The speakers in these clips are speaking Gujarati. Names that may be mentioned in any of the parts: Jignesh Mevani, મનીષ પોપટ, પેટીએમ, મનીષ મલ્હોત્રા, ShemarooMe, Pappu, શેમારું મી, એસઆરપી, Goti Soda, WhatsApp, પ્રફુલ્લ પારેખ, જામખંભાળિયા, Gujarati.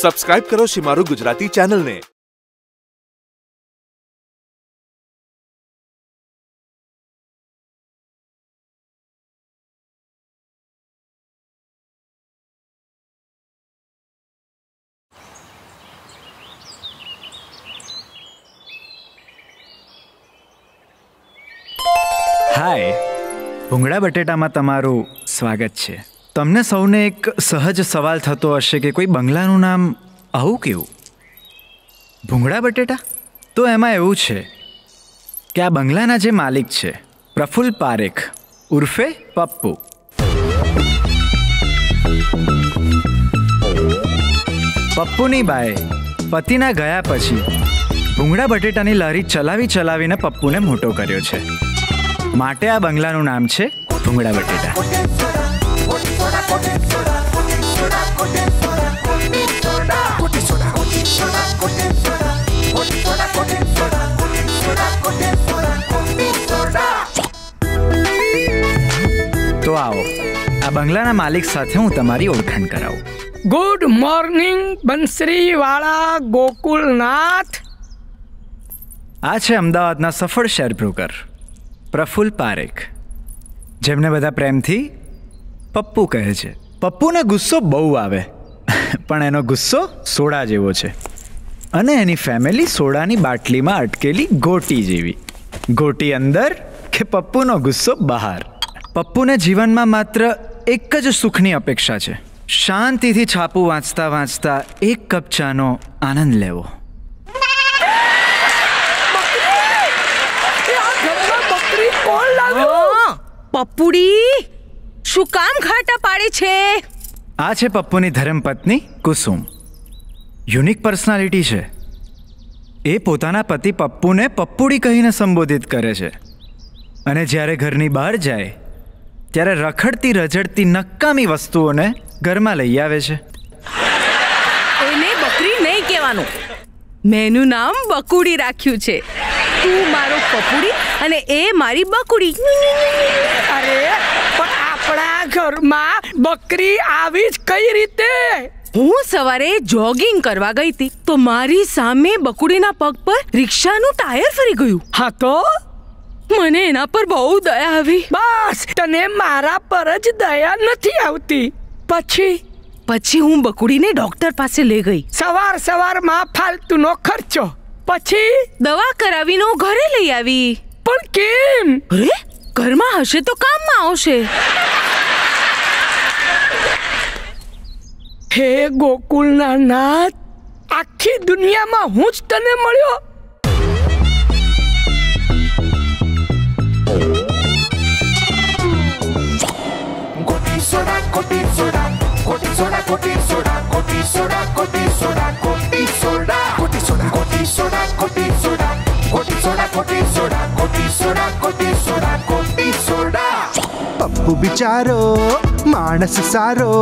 સબસ્ક્રાઇબ કરો શિમારુ ગુજરાતી ચેનલને। હાય, ભૂંગળા બટેટામાં તમારું સ્વાગત છે। તમને સૌને એક સહજ સવાલ થતો હશે કે કોઈ બંગલાનું નામ આવું કેવું, ભૂંગળા બટેટા? તો એમાં એવું છે કે આ બંગલાના જે માલિક છે પ્રફુલ્લ પારેખ ઉર્ફે પપ્પુ, પપ્પુની બાએ પતિના ગયા પછી ભૂંગળા બટેટાની લારી ચલાવીને પપ્પુને મોટો કર્યો છે, માટે આ બંગલાનું નામ છે ભૂંગળા બટેટા। તો આવો આ બંગલાના માલિક સાથે હું તમારી ઓળખાણ કરાવું। ગુડ મોર્નિંગ બંસરીવાળા ગોકુલનાથ, આ છે અમદાવાદના સફળ શેર બ્રોકર પ્રફુલ્લ પારેખ, જેમને બધા પ્રેમથી પપ્પુ કહે છે। પપ્પુને ગુસ્સો બહુ આવે, પણ એનો ગુસ્સો સોડા જેવો છે અને એની ફેમિલી સોડાની બાટલીમાં અટકેલી ગોટી જેવી, ગોટી અંદર કે પપ્પુનો ગુસ્સો બહાર। પપ્પુને જીવનમાં માત્ર એક જ સુખની અપેક્ષા છે, શાંતિથી છાપું વાંચતા એક કપ ચાનો આનંદ લેવો। પપ્પુડી શું કામ ઘાટા પાડે છે? આ છે પપ્પુની ધર્મપત્ની કુસુમ, યુનિક પર્સનાલિટી છે। એ પોતાના પતિ પપ્પુને પપ્પુડી કહીને સંબોધિત કરે છે અને જ્યારે ઘરની બહાર જાય ત્યારે રખડતી રજડતી નકામી વસ્તુઓને ઘરમાં લઈ આવે છે। એને બકરી નહીં કહેવાનું, મેં એનું નામ બકુડી રાખ્યું છે। તું મારો પપ્પુડી અને એ મારી બકુડી। અરે પણ આપણા ઘરમાં બકરી આવી જ કઈ રીતે? હું સવારે જોગિંગ કરવા ગઈ હતી તો મારી સામે બકુડીના પગ પર રિક્ષાનું ટાયર ફરી ગયું। હા તો મને એના પર બહુ દયા આવી। બસ તને મારા પર જ દયા નથી આવતી। પછી હું બકુડીને ડોક્ટર પાસે લઈ ગઈ, સવારમાં ફાલતુનો ખર્ચો, પછી દવા કરાવીને ઘરે લઈ આવી। પણ કેમ? અરે ઘરમાં હશે તો કામમાં આવશે। હે ગોકુલના નાથ, આખી દુનિયામાં હું જ તને મળ્યો। ગોટી સોડા, ગોટી સોડા, ગોટી સોડા, ગોટી સોડા, ગોટી સોડા, ગોટી સોડા, ગોટી સોડા, ગોટી સોડા, ગોટી સોડા, ગોટી સોડા, ગોટી સોડા, ગોટી સોડા, ગોટી સોડા, ગોટી સોડા, ગોટી સોડા। પપ્પુ બિચારો માણસ સારો,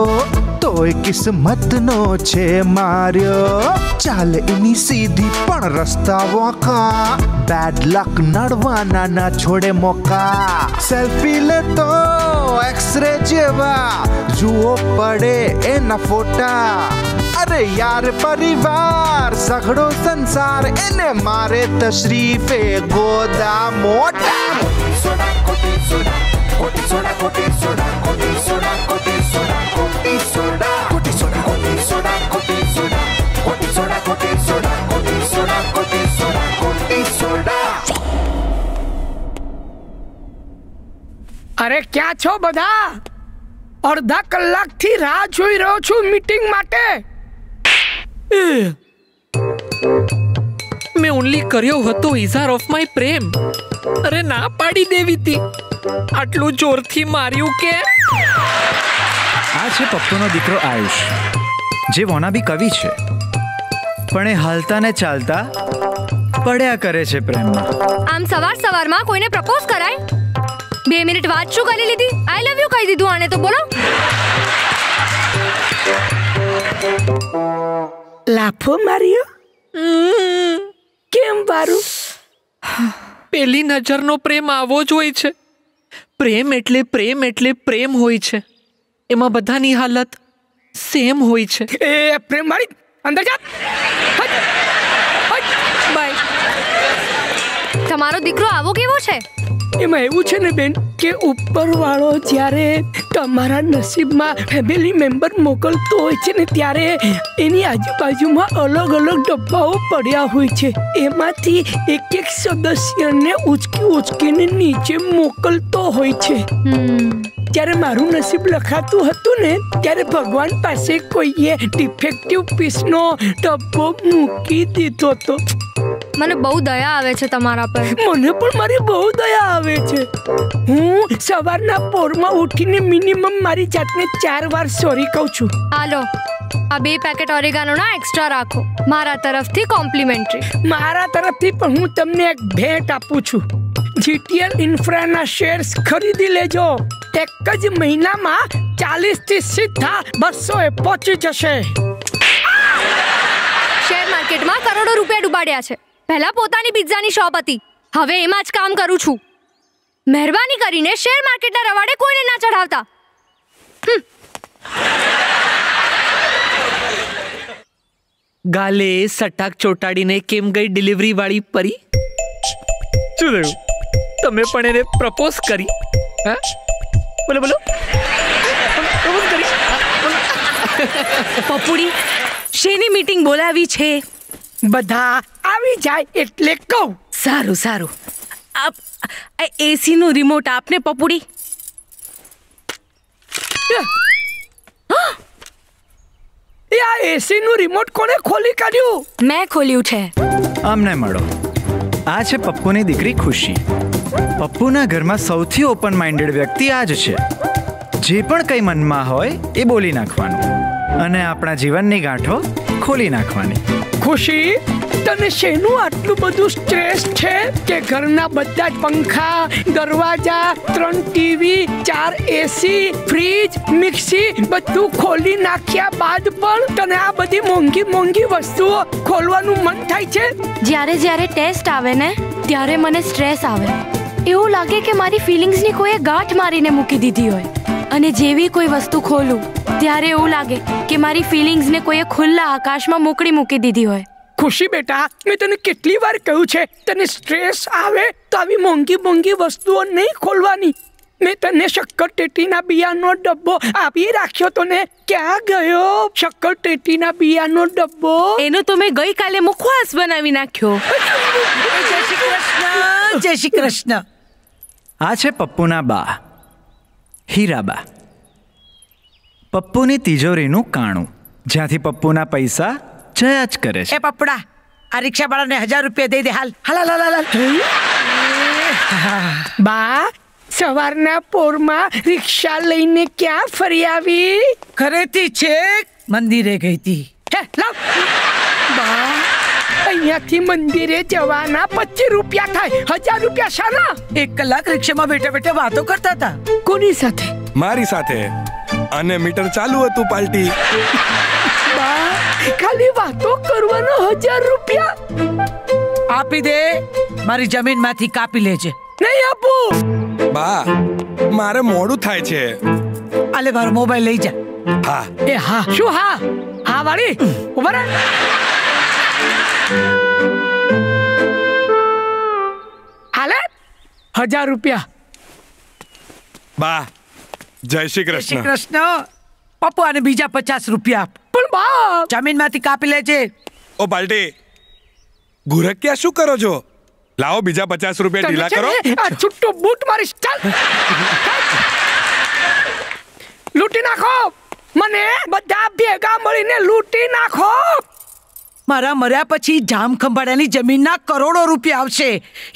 તોય કિસ્મતનો છે માર્યો। ચાલ એની સીધી પણ રસ્તા વોકા, બેડ લક નડવાના ના છોડે મોકા। સેલ્ફી લેતો એક્સરે જેવા, જુઓ પડે એના ફોટા। અરે યાર પરિવાર સઘળો સંસાર, એને મારે તશરીફે ગોદા મોટા। ગોટી સોડા, ગોટી સોડા, ગોટી સોડા, ગોટી સોડા, ગોટી સોડા, ગોટી સોડા, ગોટી સોડા, ગોટી સોડા, ગોટી સોડા, ગોટી સોડા, ગોટી સોડા, ગોટી સોડા, ગોટી સોડા, ગોટી સોડા, ગોટી સોડા। અરે ક્યાં છો બધા? અડધા કલાકથી રાહ જોઈ રહ્યો છું મીટિંગ માટે। મેં ઓનલી કર્યો હતો ઇઝાર ઓફ માય પ્રેમ। અરે ના પાડી દેવી હતી, આટલું જોરથી માર્યું કે? આ છે પપ્પુનો દીકરો આયુષ, જે વોનાબી કવિ છે, પણ એ હાલતા ને ચાલતા પડ્યા કરે છે પ્રેમમાં। આમ સવારમાં કોઈને પ્રપોઝ કરાય, 2 મિનિટ વાત શું કરી લીધી, આઈ લવ યુ કહી દીધું। આને તો બોલો લાફો માર્યો। કેમ વારું? પેલી નજરનો પ્રેમ આવો જ હોય છે। પ્રેમ એટલે પ્રેમ હોય છે, એમાં બધાની હાલત સેમ હોય છે। એ પ્રેમ મારી अंदर जा। તમારો દીકરો આવો કેવો છે? એમાં એવું છે ને બેન કે ઉપરવાળો જ્યારે તમારા નસીબમાં ફેમિલી મેમ્બર મોકલતો હોય છે ને ત્યારે એની આજુબાજુમાં અલગ અલગ ડબ્બાઓ પડ્યા હોય છે, એમાંથી એક એક સદસ્યને ઉચકીને નીચે મોકલતો હોય છે. જ્યારે મારું નસીબ લખાતું હતું ને ત્યારે ભગવાન પાસે કોઈએ ડિફેક્ટિવ પીસનો ડબ્બો મૂકી દીધો હતો. મને બહુ દયા આવે છે તમારા પર. મને પણ મારી બહુ દયા આવે છે. હું સવારના પોરમાં ઉઠીને મિનિમમ મારી જાતને 4 વાર સોરી કહું છું. હાલો આ 2 પેકેટ ઓરેગાનોના એક્સ્ટ્રા રાખો, મારા તરફથી કોમ્પ્લિમેન્ટરી. મારા તરફથી પણ હું તમને એક ભેટ આપું છું. GTL ઇન્ફ્રાના શેર્સ ખરીદી લેજો. એક જ મહિનામાં 40 થી સીધા 200 પહોંચી જશે. શેર માર્કેટમાં કરોડો રૂપિયા ડૂબાડ્યા છે. પહેલા પોતાની પિઝાની શોપ હતી, હવે એમાં જ કામ કરું છું. મહેરબાની કરીને શેર માર્કેટના રવાડે કોઈને ના ચઢાવતા. ગાલે સટાક ચોટાડીને કેમ ગઈ ડિલિવરી વાળી પરી? શું થયું? તમે પણ એને પ્રપોઝ કરી? હા બોલો બોલો પ્રપોઝ કરી. પપ્પુડી શેની મીટિંગ બોલાવી છે? બધા આવી જાય એટલે કહું. સારું સારું. આપ આ એસીનું રિમોટ આપને પપુડી. આ એસીનું રિમોટ કોને ખોલી કાઢ્યું? મેં ખોલ્યું છે. આમને મળો, આ છે પપ્પુની દીકરી ખુશી. પપ્પુના ઘરમાં સૌથી ઓપન માઇન્ડેડ વ્યક્તિ આ જ છે. જે પણ કંઈ મનમાં હોય એ બોલી નાખવાનું અને આપણા જીવનની ગાંઠો ખોલી નાખવાની. ખુશી, તને શેનું આટલું બધું સ્ટ્રેસ છે કે ઘરના બધા જ પંખા, દરવાજા, 3 ટીવી, 4 એસી, ફ્રીજ, મિક્સી બધું ખોલી નાખ્યા બાદ પણ તને આ બધી મોંઘી વસ્તુઓ ખોલવાનું મન થાય છે? જ્યારે ટેસ્ટ આવે ને ત્યારે મને સ્ટ્રેસ આવે. એવું લાગે કે મારી ફિલિંગ્સની કોઈએ ગાંઠ મારીને મૂકી દીધી હોય, અને જેવી કોઈ વસ્તુ ખોલું ત્યારે એવું લાગે કે મારી ફિલિંગ્સને કોઈએ ખુલ્લા આકાશમાં મોકળી મૂકી દીધી હોય. ખુશી બેટા, મેં તને કેટલી વાર કહ્યું છે, તને સ્ટ્રેસ આવે તો આવી મોંઘી વસ્તુઓ નહીં ખોલવાની. મેં તને શક્કરટેટીના બિયાનો ડબ્બો આપી રાખ્યો તો ને, ક્યાં ગયો શક્કરટેટીના બિયાનો ડબ્બો? એનો તો મેં ગઈકાલે મુખવાસ બનાવી નાખ્યો. જય શ્રી કૃષ્ણ. જય શ્રી કૃષ્ણ. આ છે પપ્પુના બા હીરાબા. પપ્પુની તિજોરીનું કાણું, જ્યાંથી પપ્પુના પૈસા જયા જ કરે છે. એ પપ્પડા, આ રિક્ષાવાળાને 1000 રૂપિયા દઈ દે. હાલ. બા સવારના પોરમાં રિક્ષા લઈને ક્યાં ફરી આવી? ઘરેથી છેક મંદિરે ગઈ હતી. બા અહીંયાથી મંદિરે જવાના 25 રૂપિયા થાય, 1000 રૂપિયા શાના? 1 કલાક રિક્ષામાં બેઠા વાતો કરતા હતા. કોની સાથે? મારી સાથે. અને મીટર ચાલુ હતું પાલટી. બા ખાલી વાતો કરવાનો 1000 રૂપિયા આપી દે. મારી જમીનમાંથી કાપી લેજે. નહીં આપું. બા મારે મોડું થાય છે. આલે મારો મોબાઈલ લઈ જા. હા એ હા. શું હા? હા વાળી ઉભા રહે. હાલે 1000 રૂપિયા. બા જય શ્રી કૃષ્ણ. કૃષ્ણ પપ્પુ અને બીજા 50 રૂપિયા. પણ બા જમીન માંથી કાપી લેજે. ઓ બાલટી ગુરક્યા શું કરો છો? લાવો બીજા 50 રૂપિયા ઢીલા કરો. આ છુટ્ટો બૂટ મારીશ. ચાલ લૂંટી નાખો. મને બધા ભેગા મળીને લૂંટી નાખો. મારા મર્યા પછી જામખંભાળિયાની જમીનના કરોડો રૂપિયા આવશે,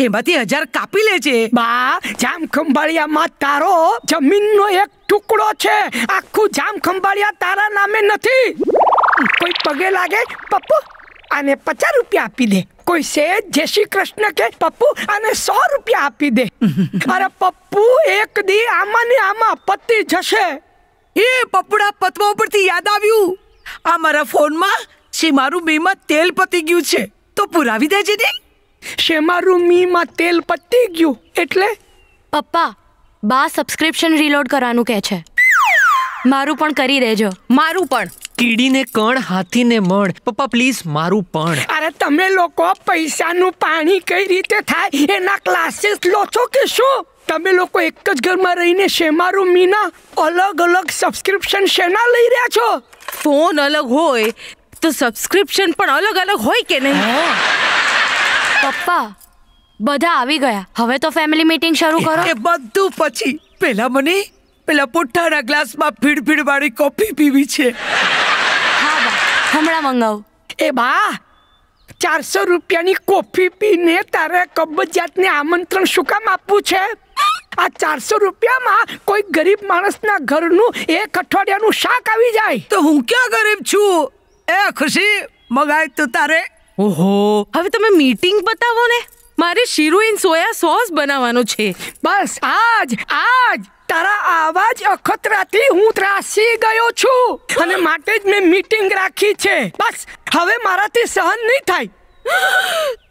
એમાંથી 1000 કાપી લેજે. બા જામખંભાળિયામાં તારો જમીનનો એક ટુકડો છે. આખું જામખંભાળિયા તારા નામે નથી. કોઈ પગે લાગે પપ્પુ આને 50 રૂપિયા આપી દે. કોઈ સે જય શ્રી કૃષ્ણ કે પપ્પુ આને 100 રૂપિયા આપી દે. અરે પપ્પુ એક દી આમાં ને આમાં પતી જશે. એ પપ્પુડા પતવા ઉપરથી યાદ આવ્યું, આ મારા ફોનમાં શેમારું મીમાં તેલ પતી ગયું છે તો પુરાવી દેજે ને. શેમારું મીમાં તેલ પતી ગયું એટલે? પપ્પા બા સબસ્ક્રિપ્શન રીલોડ કરવાનું કહે છે. मारू पण करी देजो। मारू पण कीड़ी ने कण हाथी ने मण। पप्पा प्लीज मारू पण। अरे तमे लोको पैसा नु पानी कई रीते थाय एना क्लासेस लो छो के शो? तमे लोको एक ज घर में रहीने शेमारू मीना अलग अलग सब्सक्रिप्शन शेना लई रह्या छो? फोन अलग होय तो सब्सक्रिप्शन पण अलग अलग होय के नहीं? पप्पा बधा आवी गया, हवे तो फैमिली मीटिंग शुरू करो। ए बद्दू पछी पहला मने पेला पुट्ठाना ग्लास में फीड फीड वाली कॉफी पीवी छे। हाँ बा हमरा मंगाओ। ए बा 400 रुपया नी कॉफी पीने तारे कब्बजात ने आमंत्रण शुं काम आपवू छे? आ 400 रुपया में कोई गरीब माणस ना घर नु एक अठवाडिया नु शाक आवी जाय तो हूँ क्या गरीब छू? ए खुशी मगाय तो तारे। ओहो हवे तमे मीटिंग बतावो ने। मारे शीरू इन सोया सॉस बनावानो छे। बस आज आज तारा आवाज अखतराती हूँ त्रासी गयो छू अने माटे ज में मीटिंग राखी छे। बस हवे माराथी सहन नहीं थाय।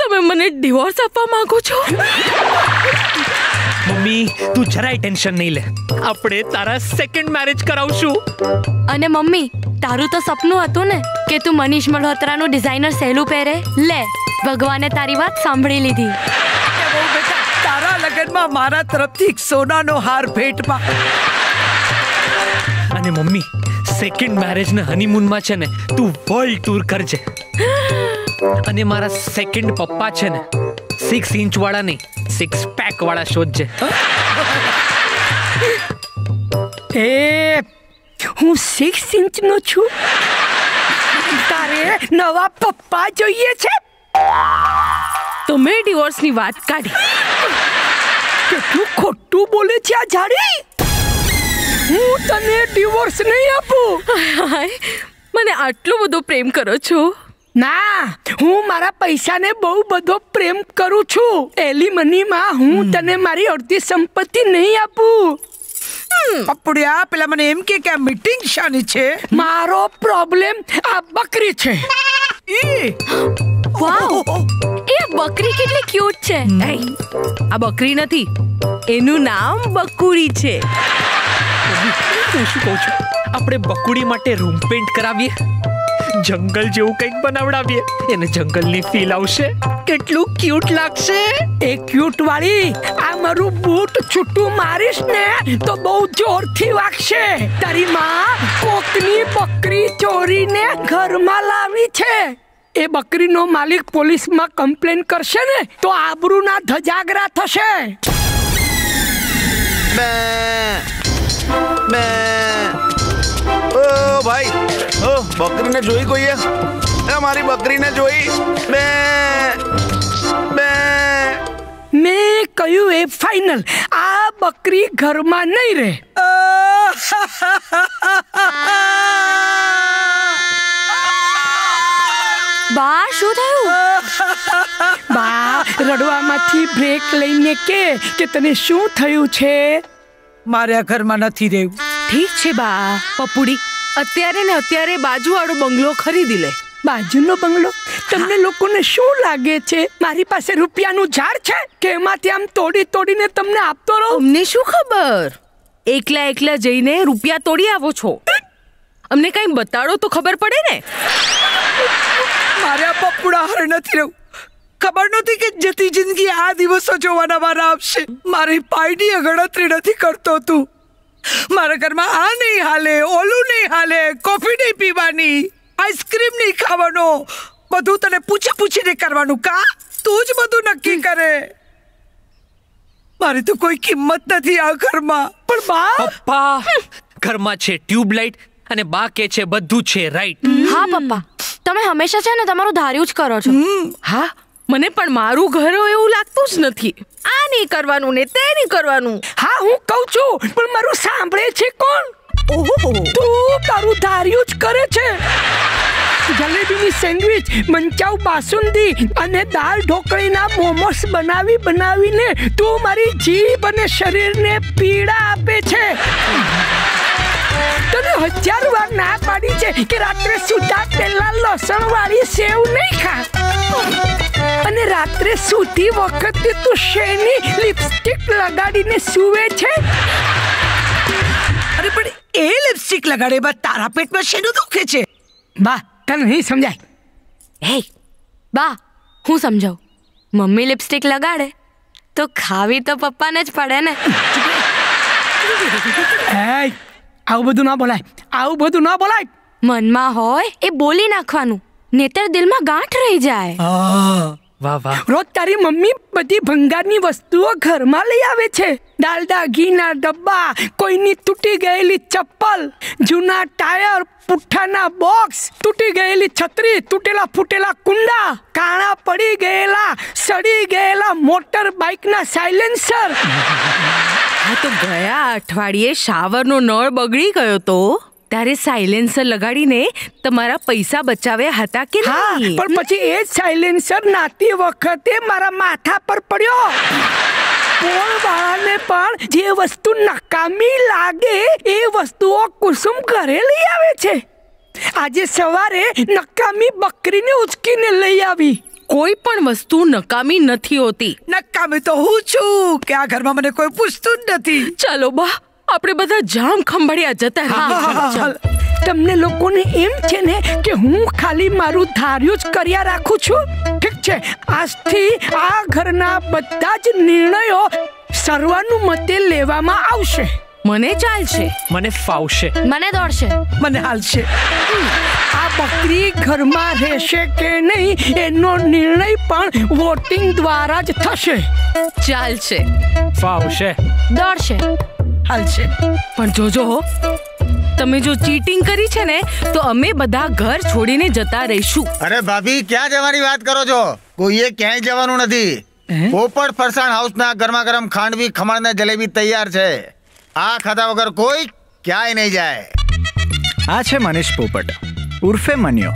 तमे मने डिवोर्स आपवा मांगो छो? मम्मी तू જરાય टेंशन नहीं ले, આપણે તારા સેકન્ડ મેરેજ કરાવશું। અને મમ્મી તારું તો સપનું હતું ને કે તું મનીષ મલ્હોત્રાનું ડિઝાઇનર સેલું પહેરે। લે ભગવાને તારી વાત સાંભળી લીધી। मारा तरफ थी सोना नो हार भेट पा। अने मम्मी सेकंड मैरेज ने हनीमून मा छे ने तू वर्ल्ड टूर करजे। अने मारा सेकंड पप्पा छे ने 6 इंच वाला नहीं 6 पैक वाला शोधजे। ए हूँ 6 इंच नो छू। तारे नवा पप्पा जोईए छे। तो मैं डिवोर्स नी बात काढी। तू खोटू बोले छे झाड़ी। हूँ तने डिवोर्स नहीं आपू। हाय मने आटलो बधो प्रेम करो छो? ना हूँ मारा पैसा ने बहु बधो प्रेम करू छू। एलिमनी मां हूँ तने मारी अर्धी संपत्ति नहीं आपू। अपड़िया पेला मने एम के क्या मीटिंग शानी छे? मारो प्रॉब्लम आ बकरी छे। ई वाओ ए बकरी कितनी क्यूट छे। आ बकरी नथी एनु नाम बकुड़ी छे। तू शु कहू छू? आपणे बकुड़ी माटे रूम पेंट करावीए, जंगल जेवुं कंईक बनावडावीए, एने जंगलनी फील आवशे, केटलुं क्यूट लागशे। ए क्यूट वाली आ मारू बूट छूटू मारीश ने तो बहुत जोरथी वागशे। तारी मां कोकनी बकरी चोरीने घरमां लावी छे। ए बकरी नो मालिक पुलिस में कंप्लेन करशे ने तो आबरू ना धजागरा थशे। ओ भाई ओ बकरी ने जोई कोई है? मारी बकरी ने जोई। मैं कहूं ए फाइनल आ बकरी घर में नहीं रहे। बा शू थयु? बा रडवामांथी ब्रेक लईने के तने शू थयु छे? मारा घर में नथी रहेवुं। ठीक छे बा। पपुड़ी अत्यारे ने अत्यारे बाजुवाळो बंगलो खरीदी ले। बाजुनो बंगलो? तमने लोकोने शू लागे छे? मारी पासे रुपियानु झाड़ छे के एमांथी आम तोड़ी तोड़ीने तमने आपतो रहो? अमने शू खबर? एकला एकला जईने रुपिया तोड़ी आवो छो। अमने काई बताडो तो खबर पड़े ने। मारा पप्पुड़ा हर नथी रहू। खबर नथी के जती जिंदगी आ दिवसो जोवाना वारा आपशे। मारी पायडी गणतरी नथी करतो तू। मारा घर में आ नहीं हाले, ओलू नहीं हाले, कॉफी नहीं पीवानी, आइसक्रीम नहीं खावानो, बधु तने पूछी पूछीने करवानु का? तू ज बधु नक्की करे। मारी तो कोई किंमत नथी आ घर में। पण बा पप्पा घर में छे ट्यूबलाइट अने बा के छे बधु छे राइट। हां पप्पा તમે હંમેશા છે ને તમારું ધાર્યું જ કરો છો। હા મને પણ મારું ઘર એવું લાગતું જ નથી। આ નહીં કરવાનું ને તે નહીં કરવાનું। હા હું કહું છું પણ મારું સાંભળે છે કોણ? ઓહો તું તારું ધાર્યું જ કરે છે। જલેબીની સેન્ડવિચ, મંચાઉ બાસુંદી અને દાળ ઢોકળીના મોમોસ બનાવી બનાવીને તું મારી જીભ અને શરીરને પીડા આપે છે। तने 1000 बार ना पाड़ी छे के रात्रे सुता पेला लसण वाली सेव नहीं खा। अने रात्रे सूती वखते तू शेनी लिपस्टिक लगाडीने सूवे छे। अरे पण ए लिपस्टिक लगाड़े बाद तारा पेट में शेनो दुखे छे। बा तने नहीं समझाय। हे बा हूँ समझाऊ। मम्मी लिपस्टिक लगाड़े तो खावी तो पप्पा ने ज पड़े ने। ए आऊ बधु ना बोलाय, आऊ बधु ना बोलाय। मन में होय ए बोली नाखवानु, नेतर दिल में गांठ रही जाए। वाह वाह। रोज तारी मम्मी बड़ी भंगारनी वस्तुओं घर में ले आवे छे। डालडा, घीना डब्बा, कोईनी तूटी गयेली चप्पल, जूना टायर, पुठाना बॉक्स, तूटी गयेली छतरी, तूटेला फूटेला कुंडा, काणा पड़ी गयेला, सड़ी गयेला मोटर बाइक ना साइलेंसर। हाँ तो गया अठवाडिये शावर नो नळ बगड़ी गयो तो तारे साइलेंसर लगाड़ीने तमारा पैसा बचाव्या हता के नहीं? पर पछी ए साइलेंसर नाती वखते मारा माथा पर पड्यो। पोल वाळाने पण जे वस्तु नकामी लागे ए वस्तुओ कुसुम घरे लई आवे छे। आजे सवारे नकामी बकरीने उचकीने लई आवी। कोई पण वस्तु नकामी नथी होती। नकामी तो हूं छू के आ घर में मने कोई पूछतू ज नथी। चलो बा आपने बता जाम खंभाड़िया जता है। हाँ, चल। तुमने लोगों ने एम छे ने कि हूँ खाली मारू धार्युज करिया राखू छू। ठीक छे। आज थी आ घरना बधा ज निर्णयो सर्वानुमते लेवामा आवशे। मने चालशे, मने फावशे, मने दौड़शे, मने हालशे। आ बकरी घर में रहेशे के नहीं एनो निर्णय पण वोटिंग द्वारा ज थशे। चालशे, फावशे, दौड़शे, हालशे। पर जोजो हो तमे जो चीटिंग करी छे ने तो अमे बधा घर छोड़ीने जता रहीशु। अरे भाभी क्या जवानी बात करो जो? कोई ये क्यांय जवानुं नथी। पोपट फरसाण हाउस ना गरमा गरम खांडवी खमण ने जलेबी तैयार छे। आ खाता वगर कोई क्यांय नहीं जाए। आ छे मनीष पोपट उर्फे मनियो,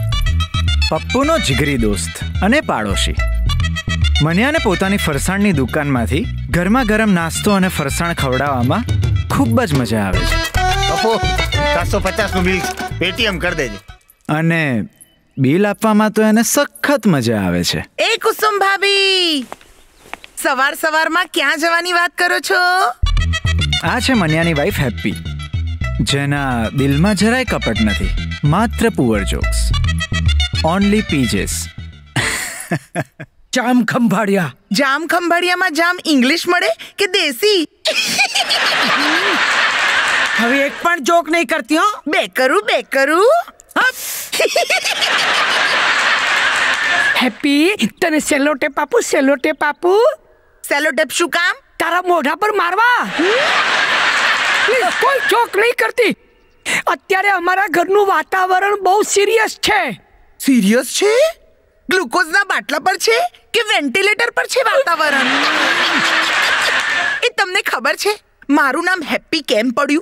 पप्पूनो जिगरी दोस्त अने पाड़ोशी। मनियाने पोतानी फरसाणनी दुकानमांथी गरमा गरम नास्तो अने फरसाण खवडाववामां खूब ज मजा आवे छे। पप्पू 750 નું બિલ પેટીએમ કરી દેજે અને બિલ આપવામાં તો એને સખત મજા આવે છે। એ કુસુમ ભાભી સવાર સવારમાં ક્યાં જવાની વાત કરો છો? આ છે મન્યાની વાઈફ હેપી, જેના દિલમાં જરાય કપટ નથી, માત્ર poor jokes, only PJs. Jamkhambhalia, Jamkhambhalia में जाम इंग्लिश मळे के देसी? हवे एक पण जोक नहीं करती हो। बे करू हैप्पी तने सेलोटेप शू काम? तारा मोढ़ा पर मारवा। कोई जोक नहीं करती। अत्यारे हमारा घरनु वातावरण बहुत सीरियस छे। सीरियस छे? ग्लूकोज ना बाटला पर छे के वेंटिलेटर पर छे वातावरण? ए तमने खबर छे मारू नाम हैप्पी केम पड्यू?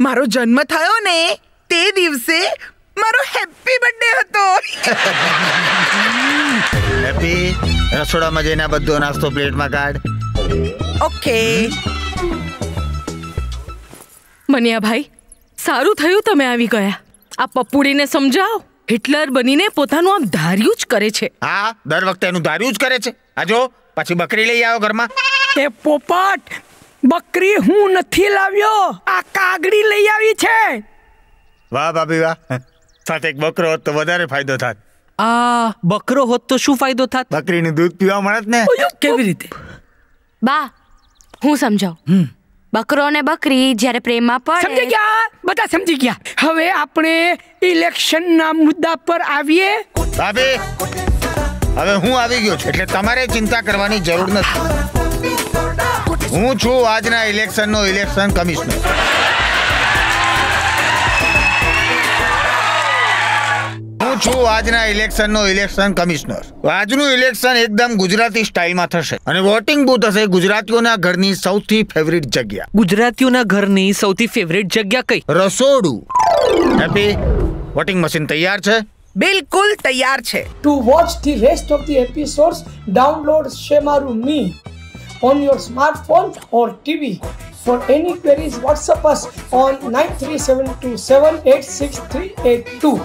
मारो जन्म थयो ने ते दिवसे मारो हैप्पी बर्थडे हतो। हैप्पी रसोड़ा में जईने बधो नास्तो प्लेट में काढ। ओके मनिया भाई सारू थयू तमे आवी गया। आ पप्पूडी ने समजाव हिटलर बनीने પોતાનું આમ ધાર્યું જ કરે છે। હા દર વખતે એનું ધાર્યું જ કરે છે। આજો પાછી બકરી લઈ આવો ઘરમાં। તે પોપટ બકરી હું નથી લાવ્યો, આ કાગડી લઈ આવી છે। વાહ ભાભી વાહ, સાથે એક બકરો હોત તો વધારે ફાયદો થાત। આ બકરો હોત તો શું ફાયદો થાત? બકરીનું દૂધ પીવા મળત ને। કેવી રીતે? બા હું સમજાવું। बकरो ने बकरी જ્યારે પ્રેમમાં પડે। સમજી ગયા બધા સમજી ગયા। હવે આપણે ઇલેક્શન ના મુદ્દા પર આવીએ। ભાભી હવે હું આવી ગયો છું એટલે તમારે ચિંતા કરવાની જરૂર નથી। હું છું આજના ઇલેક્શન નો ઇલેક્શન કમિશનર। હું છું આજના ઇલેક્શન નો ઇલેક્શન કમિશનર। આજનું ઇલેક્શન એકદમ ગુજરાતી સ્ટાઇલમાં થશે અને વોટિંગ બૂથ હશે ગુજરાતીઓના ઘરની સૌથી ફેવરિટ જગ્યા। ગુજરાતીઓના ઘરની સૌથી ફેવરિટ જગ્યા કઈ? રસોડું। હેપી વોટિંગ મશીન તૈયાર છે? બિલકુલ તૈયાર છે। To watch the rest of the episodes download Shemaroo me on your smartphone or TV. For any queries WhatsApp us on 9372786382।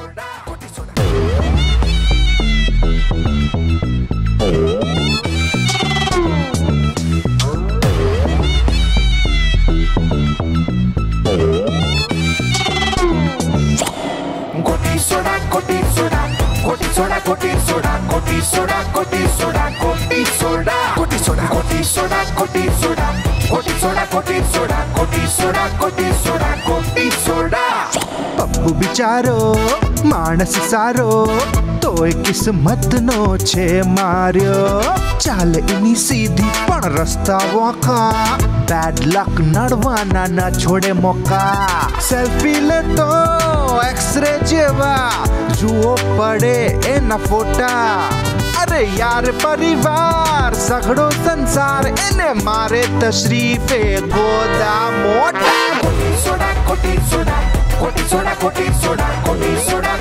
Goti Soda, Goti Soda, Goti Soda, Goti Soda, Goti Soda, Goti Soda, Goti Soda, Goti Soda, Goti Soda, Goti Soda, Goti Soda, Goti Soda, Goti Soda, Goti Soda. Pappu बिचारो मानस सारो तोय किस्मत नो छे मार्यो चाल इनी सीधी पण रस्ता वोखा बैड लक नड़वाना ना छोड़े मौका सेल्फी ले तो एक्सरे जेवा जुओ पड़े ए ना फोटा अरे यार परिवार सगड़ो संसार इने मारे तशरीफे गोदा मोटा Goti Soda, Goti Soda, Goti Soda, Goti Soda, Goti Soda.